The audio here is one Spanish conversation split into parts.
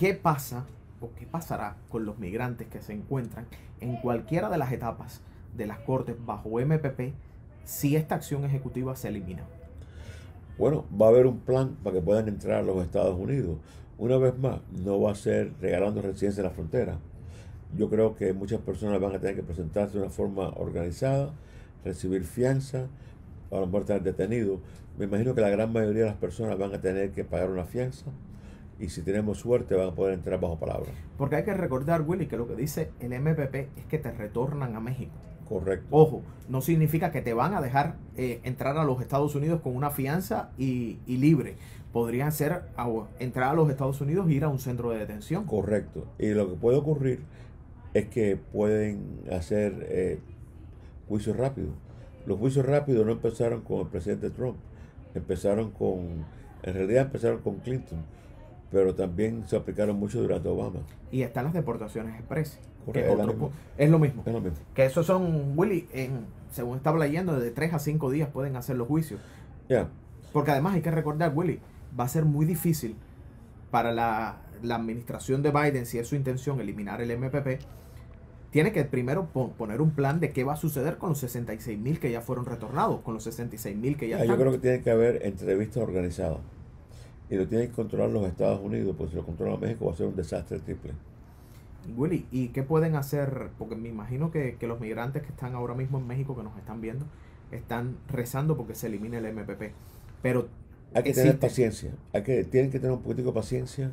qué pasa o qué pasará con los migrantes que se encuentran en cualquiera de las etapas de las Cortes bajo MPP si esta acción ejecutiva se elimina. Bueno, va a haber un plan para que puedan entrar a los Estados Unidos. Una vez más, no va a ser regalando residencia en la frontera. Yo creo que muchas personas van a tener que presentarse de una forma organizada, recibir fianza, a lo mejor estar detenido. Me imagino que la gran mayoría de las personas van a tener que pagar una fianza y si tenemos suerte van a poder entrar bajo palabra. Porque hay que recordar, Willy, que lo que dice el MPP es que te retornan a México. Correcto. Ojo, no significa que te van a dejar entrar a los Estados Unidos con una fianza y libre. Podrían ser entrar a los Estados Unidos e ir a un centro de detención. Correcto. Y lo que puede ocurrir es que pueden hacer juicios rápidos. Los juicios rápidos no empezaron con el presidente Trump. En realidad empezaron con Clinton, pero también se aplicaron mucho durante Obama. Y están las deportaciones expresas. Es lo mismo. Que esos son, Willy, según estaba leyendo, de 3 a 5 días pueden hacer los juicios. Yeah. Porque además hay que recordar, Willy, va a ser muy difícil para la administración de Biden, si es su intención eliminar el MPP, tiene que primero poner un plan de qué va a suceder con los 66.000 que ya fueron retornados, con los 66.000 que ya están. Yo creo que tiene que haber entrevistas organizadas y lo tienen que controlar los Estados Unidos, porque si lo controla México va a ser un desastre triple. Willy, ¿y qué pueden hacer? Porque me imagino que los migrantes que están ahora mismo en México, que nos están viendo, están rezando porque se elimine el MPP. Pero hay que tener paciencia, tienen que tener un poquitico de paciencia.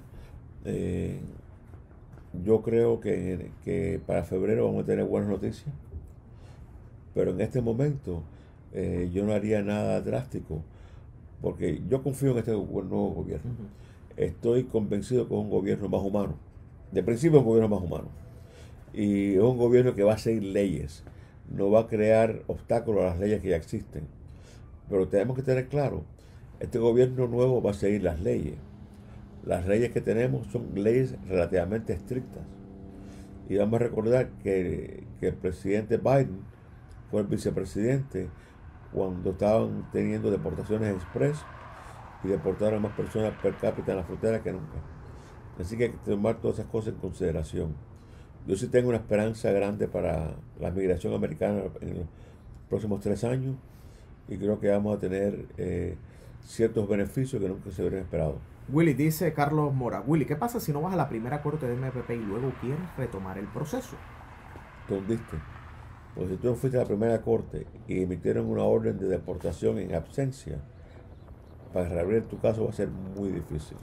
Yo creo que para febrero vamos a tener buenas noticias, pero en este momento yo no haría nada drástico, porque yo confío en este nuevo gobierno. Estoy convencido que es un gobierno más humano. De principio es un gobierno más humano. Y es un gobierno que va a seguir leyes, no va a crear obstáculos a las leyes que ya existen. Pero tenemos que tener claro, este gobierno nuevo va a seguir las leyes. Las leyes que tenemos son leyes relativamente estrictas. Y vamos a recordar que el presidente Biden fue el vicepresidente cuando estaban teniendo deportaciones express y deportaron más personas per cápita en la frontera que nunca. Así que hay que tomar todas esas cosas en consideración. Yo sí tengo una esperanza grande para la migración americana en los próximos 3 años y creo que vamos a tener ciertos beneficios que nunca se hubieran esperado. Willy, dice Carlos Mora, Willy, ¿qué pasa si no vas a la primera corte de MPP y luego quieres retomar el proceso? Te hundiste. Porque si tú fuiste a la primera corte y emitieron una orden de deportación en absencia, para reabrir tu caso va a ser muy difícil.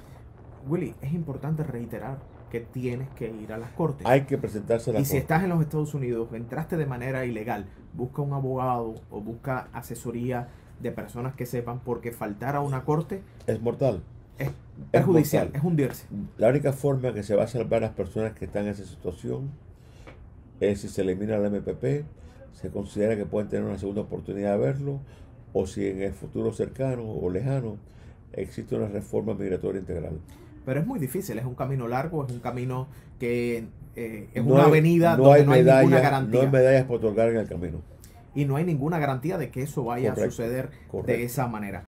Willy, es importante reiterar que tienes que ir a las cortes. Hay que presentarse a la corte. Y si estás en los Estados Unidos, entraste de manera ilegal, busca un abogado o busca asesoría de personas que sepan, porque faltar a una corte es mortal. Es perjudicial, es hundirse. La única forma que se va a salvar a las personas que están en esa situación es si se elimina el MPP, se considera que pueden tener una segunda oportunidad de verlo, o si en el futuro cercano o lejano existe una reforma migratoria integral. Pero es muy difícil, es un camino largo, es un camino que es una avenida donde no hay ninguna garantía. No hay medallas por otorgar en el camino. Y no hay ninguna garantía de que eso vaya a suceder de esa manera.